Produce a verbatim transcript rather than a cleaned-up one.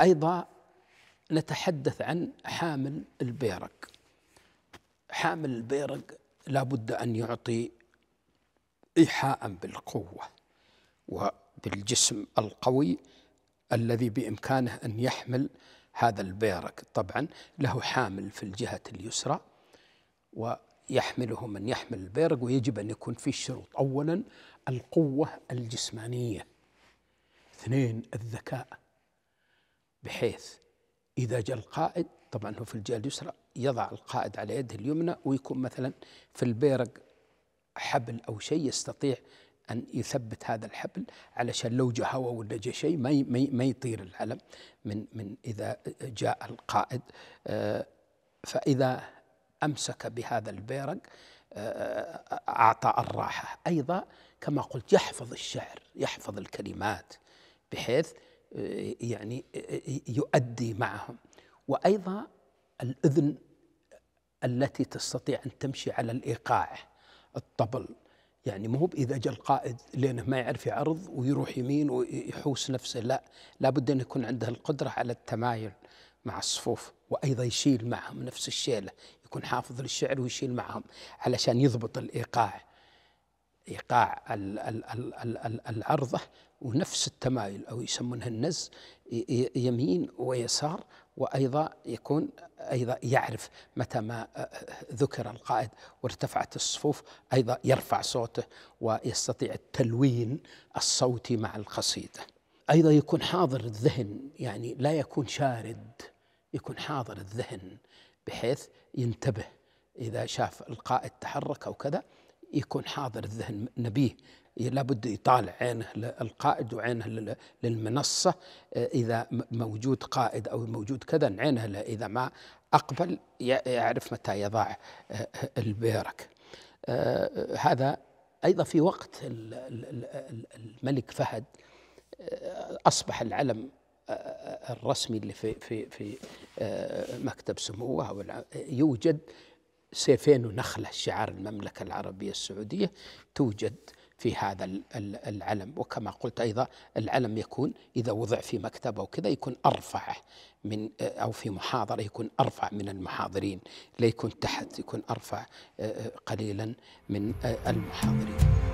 أيضا نتحدث عن حامل البيرق. حامل البيرق لابد أن يعطي إيحاء بالقوة وبالجسم القوي الذي بإمكانه أن يحمل هذا البيرق. طبعا له حامل في الجهة اليسرى ويحمله من يحمل البيرق، ويجب أن يكون فيه شروط: أولا القوة الجسمانية، اثنين الذكاء، بحيث إذا جاء القائد، طبعا هو في الجهة اليسرى، يضع القائد على يده اليمنى ويكون مثلا في البيرق حبل أو شيء، يستطيع أن يثبت هذا الحبل علشان لو جاء هواء ولا جاء شيء ما ما يطير العلم من من إذا جاء القائد. فإذا أمسك بهذا البيرق أعطى الراحة. أيضا كما قلت يحفظ الشعر، يحفظ الكلمات بحيث يعني يؤدي معهم. وأيضا الأذن التي تستطيع أن تمشي على الإيقاع، الطبل، يعني مو بإذا جاء القائد لأنه ما يعرف يعرض ويروح يمين ويحوس نفسه، لا، لابد أن يكون عنده القدرة على التمايل مع الصفوف. وأيضا يشيل معهم نفس الشيلة، يكون حافظ للشعر ويشيل معهم علشان يضبط الإيقاع، إيقاع العرضة ونفس التمايل أو يسمونها النز، يمين ويسار. وأيضا يكون أيضا يعرف متى ما ذكر القائد وارتفعت الصفوف أيضا يرفع صوته ويستطيع التلوين الصوتي مع القصيدة. أيضا يكون حاضر الذهن، يعني لا يكون شارد، يكون حاضر الذهن بحيث ينتبه إذا شاف القائد تحرك أو كذا، يكون حاضر الذهن نبيه، لابد يطالع عينه للقائد وعينه للمنصة، إذا موجود قائد أو موجود كذا عينه، إذا ما أقبل يعرف متى يضع البيرق. هذا أيضا في وقت الملك فهد أصبح العلم الرسمي اللي في في في مكتب سموه، يوجد سيفين ونخلة، شعار المملكة العربية السعودية توجد في هذا العلم. وكما قلت أيضا العلم يكون إذا وضع في مكتبة وكذا يكون أرفع من، أو في محاضرة يكون أرفع من المحاضرين، لا يكون تحت، يكون أرفع قليلا من المحاضرين.